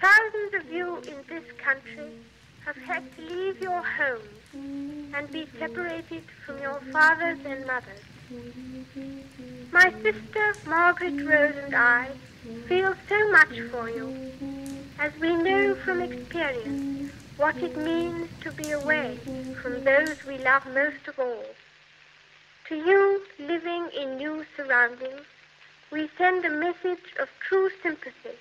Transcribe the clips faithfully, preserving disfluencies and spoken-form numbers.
Thousands of you in this country have had to leave your homes and be separated from your fathers and mothers. My sister Margaret Rose and I feel so much for you, as we know from experience what it means to be away from those we love most of all. To you living in new surroundings, we send a message of true sympathy.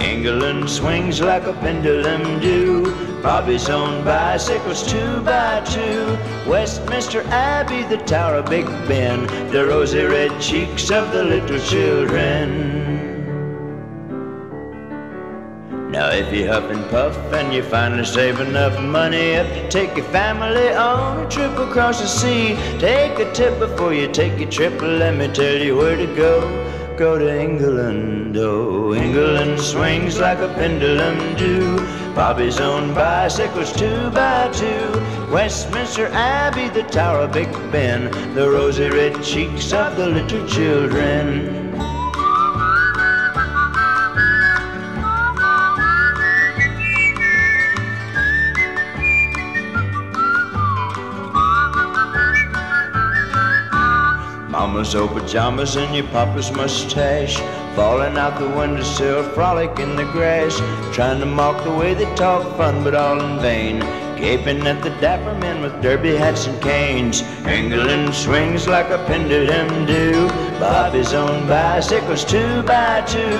England swings like a pendulum do. Bobby's on bicycles two by two. Westminster Abbey, the Tower of Big Ben, the rosy red cheeks of the little children. Now if you huff and puff and you finally save enough money up to take your family on a trip across the sea, take a tip before you take your trip. Let me tell you where to go. Go to England, oh, England swings like a pendulum do. Bobby's on bicycles two by two. Westminster Abbey, the Tower of Big Ben, the rosy red cheeks of the little children. Mama's old pajamas and your papa's mustache, falling out the windowsill, frolic in the grass, trying to mock the way they talk fun, but all in vain, gaping at the dapper men with derby hats and canes. England swings like a pendulum do. Bobby's on bicycles two by two.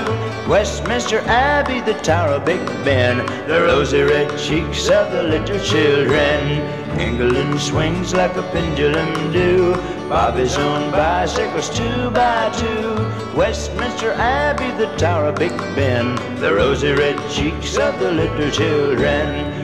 Westminster Abbey, the Tower of Big Ben, the rosy red cheeks of the little children. England swings like a pendulum do. Bobby's on bicycles two by two. Westminster Abbey, the Tower of Big Ben, the rosy red cheeks of the little children.